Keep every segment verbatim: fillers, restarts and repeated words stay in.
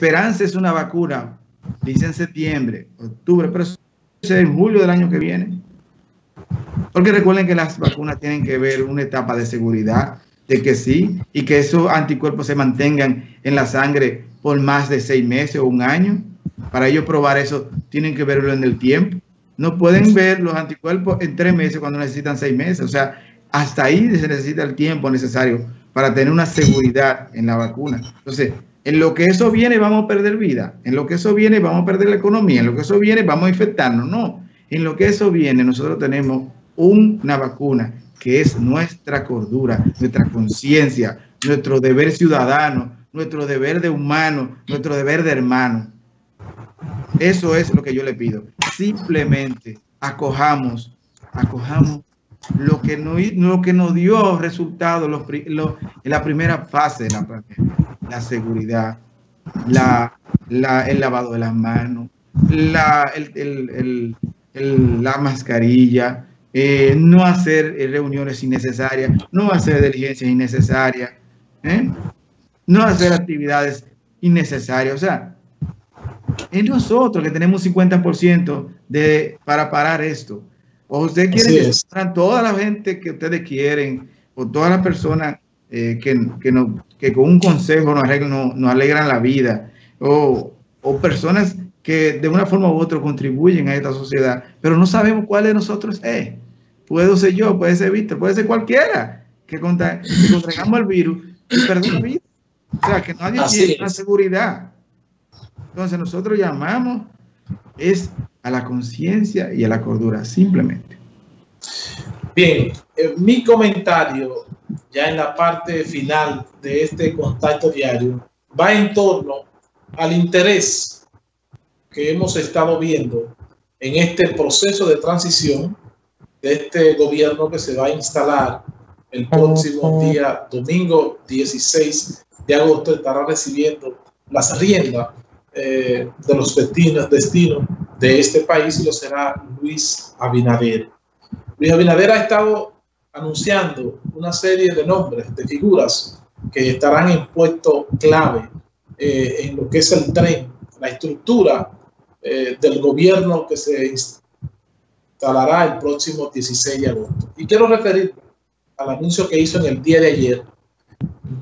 esperanza es una vacuna, dice en septiembre, octubre, pero eso es en julio del año que viene. Porque recuerden que las vacunas tienen que ver una etapa de seguridad, de que sí, y que esos anticuerpos se mantengan en la sangre por más de seis meses o un año. Para ellos probar eso, tienen que verlo en el tiempo. No pueden ver los anticuerpos en tres meses cuando necesitan seis meses. O sea, hasta ahí se necesita el tiempo necesario para tener una seguridad en la vacuna. Entonces, en lo que eso viene vamos a perder vida, en lo que eso viene vamos a perder la economía, en lo que eso viene vamos a infectarnos. No, en lo que eso viene nosotros tenemos una vacuna que es nuestra cordura, nuestra conciencia, nuestro deber ciudadano, nuestro deber de humano, nuestro deber de hermano. Eso es lo que yo le pido. Simplemente acojamos, acojamos lo que no, lo que nos dio resultado los, lo, en la primera fase de la pandemia. La seguridad, la, la, el lavado de las manos, la, el, el, el, el, la mascarilla, eh, no hacer reuniones innecesarias, no hacer diligencias innecesarias, ¿eh? no hacer actividades innecesarias. O sea, es nosotros que tenemos un cincuenta por ciento de, para parar esto. O ustedes quieren que sean toda la gente que ustedes quieren, o todas las personas eh, que, que, no, que con un consejo nos, arreglan, nos, nos alegran la vida, o, o personas que de una forma u otra contribuyen a esta sociedad, pero no sabemos cuál de nosotros es. Puedo ser yo, puede ser Víctor, puede ser cualquiera que, contra, que contraigamos el virus y perdemos la vida. O sea, que nadie tiene una seguridad. Entonces nosotros llamamos es a la conciencia y a la cordura, simplemente. Bien, eh, mi comentario ya en la parte final de este contacto diario va en torno al interés que hemos estado viendo en este proceso de transición de este gobierno que se va a instalar el próximo día, domingo dieciséis de agosto, estará recibiendo las riendas Eh, de los destinos, destinos de este país, y lo será Luis Abinader. Luis Abinader ha estado anunciando una serie de nombres, de figuras que estarán en puesto clave eh, en lo que es el tren, la estructura eh, del gobierno que se instalará el próximo dieciséis de agosto. Y quiero referirme al anuncio que hizo en el día de ayer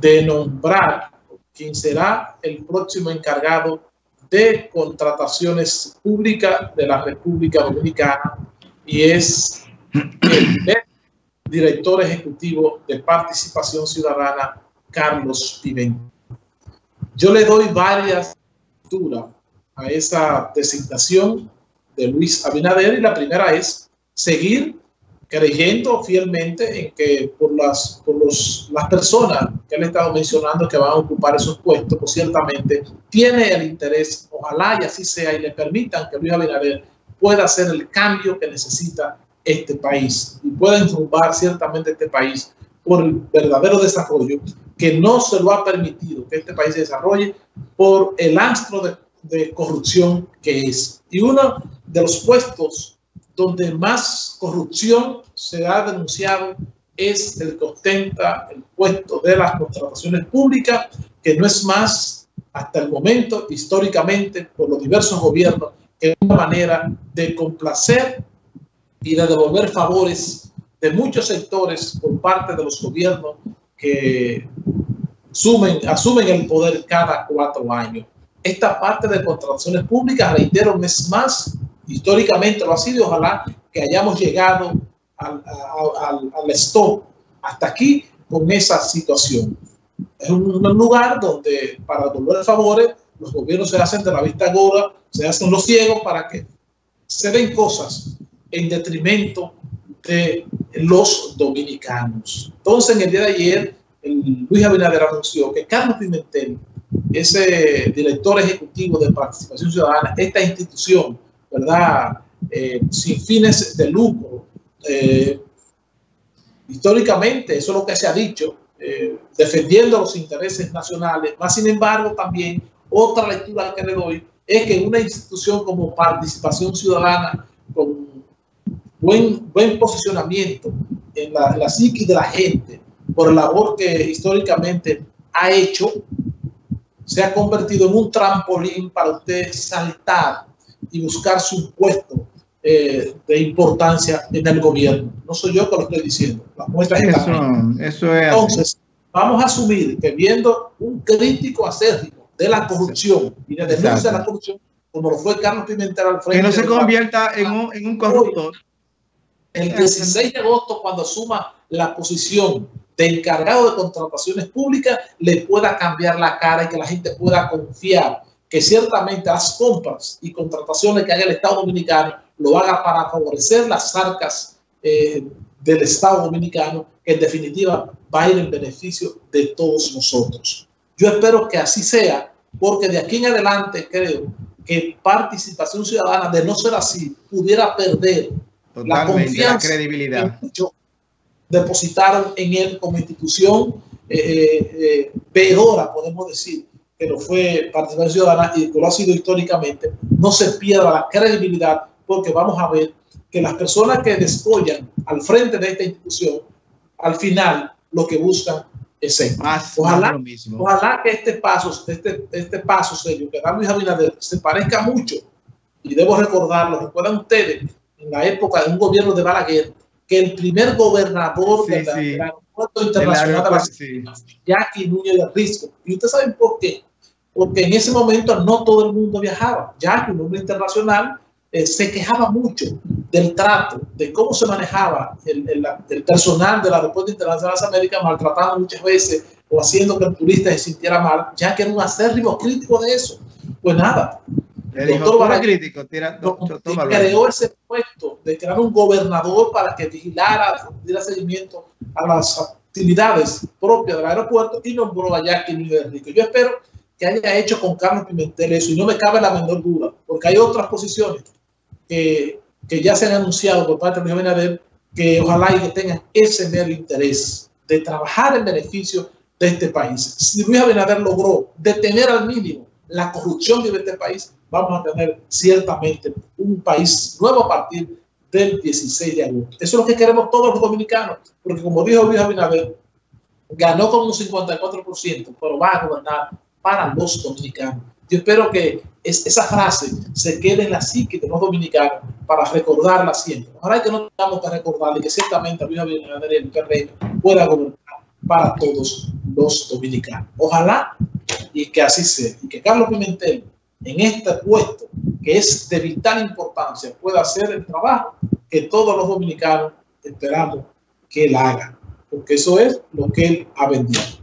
de nombrar quien será el próximo encargado de contrataciones públicas de la República Dominicana, y es el director ejecutivo de Participación Ciudadana, Carlos Pimentel. Yo le doy varias lecturas a esa designación de Luis Abinader, y la primera es seguir creyendo fielmente en que por las, por los, las personas que él ha estado mencionando que van a ocupar esos puestos, pues ciertamente tiene el interés, ojalá y así sea, y le permitan que Luis Abinader pueda hacer el cambio que necesita este país y pueda enrumbar ciertamente este país por el verdadero desarrollo que no se lo ha permitido que este país se desarrolle por el astro de, de corrupción que es. Y uno de los puestos donde más corrupción se ha denunciado es el que ostenta el puesto de las contrataciones públicas, que no es más, hasta el momento, históricamente, por los diversos gobiernos, que es una manera de complacer y de devolver favores de muchos sectores por parte de los gobiernos que asumen, asumen el poder cada cuatro años. Esta parte de contrataciones públicas, reitero, no es más, históricamente lo ha sido. Ojalá que hayamos llegado al, al, al stop hasta aquí con esa situación. Es un, un lugar donde para devolver favores los gobiernos se hacen de la vista gorda, se hacen los ciegos para que se den cosas en detrimento de los dominicanos. Entonces en el día de ayer el Luis Abinader anunció que Carlos Pimentel, ese director ejecutivo de Participación Ciudadana, esta institución, ¿verdad? Eh, sin fines de lucro. Eh, históricamente, eso es lo que se ha dicho, eh, defendiendo los intereses nacionales. Más sin embargo, también otra lectura que le doy es que una institución como Participación Ciudadana, con buen, buen posicionamiento en la, en la psique de la gente, por la labor que históricamente ha hecho, se ha convertido en un trampolín para usted saltar y buscar su puesto eh, de importancia en el gobierno. No soy yo que lo estoy diciendo. La muestra eso, está eso es Entonces, vamos a asumir que viendo un crítico acérrimo de la corrupción y de defensa de la corrupción, como lo fue Carlos Pimentel al frente. Que no se convierta en un, en un corruptor. El dieciséis de agosto, cuando asuma la posición de encargado de contrataciones públicas, le pueda cambiar la cara y que la gente pueda confiar que ciertamente las compras y contrataciones que haga el Estado Dominicano lo haga para favorecer las arcas eh, del Estado Dominicano, que en definitiva va a ir en beneficio de todos nosotros. Yo espero que así sea, porque de aquí en adelante creo que Participación Ciudadana, de no ser así, pudiera perder totalmente la confianza, la credibilidad que muchos depositaron en él como institución eh, eh, peora, podemos decir, que lo fue Participación Ciudadana y que lo ha sido históricamente. No se pierda la credibilidad, porque vamos a ver que las personas que despojan al frente de esta institución, al final lo que buscan es eso. Ojalá, lo mismo. ojalá que este paso, este, este paso serio que da Luis Abinader se parezca mucho, y debo recordarlo, recuerdan ustedes, en la época de un gobierno de Balaguer, que el primer gobernador sí, de la, sí. del Aeropuerto Internacional de las Américas, Jackie Núñez de Risco. Y ustedes saben por qué. Porque en ese momento no todo el mundo viajaba. Jackie, un hombre internacional, eh, se quejaba mucho del trato, de cómo se manejaba el, el, el personal del Aeropuerto Internacional de las Américas, maltratando muchas veces o haciendo que el turista se sintiera mal. Jackie era un acérrimo crítico de eso. Pues nada. El doctor Balaguer creó ese puesto de crear un gobernador para que vigilara, diera seguimiento a las actividades propias del aeropuerto y nombró a Jackie Núñez de Risco. Yo espero que haya hecho con Carlos Pimentel eso y no me cabe la menor duda, porque hay otras posiciones que, que ya se han anunciado por parte de Luis Abinader que ojalá y que tengan ese mero interés de trabajar en beneficio de este país. Si Luis Abinader logró detener al mínimo la corrupción de este país, vamos a tener ciertamente un país nuevo a partir del dieciséis de agosto. Eso es lo que queremos todos los dominicanos, porque como dijo Luis Abinader, ganó con un cincuenta y cuatro por ciento, pero va a gobernar para los dominicanos. Yo espero que es, esa frase se quede en la psique de los dominicanos para recordarla siempre. Ahora que no tengamos que recordarle que ciertamente Luis Abinader en el terreno pueda gobernar para todos los dominicanos. Ojalá y que así sea, y que Carlos Pimentel, en este puesto que es de vital importancia, pueda hacer el trabajo que todos los dominicanos esperamos que él haga, porque eso es lo que él ha vendido.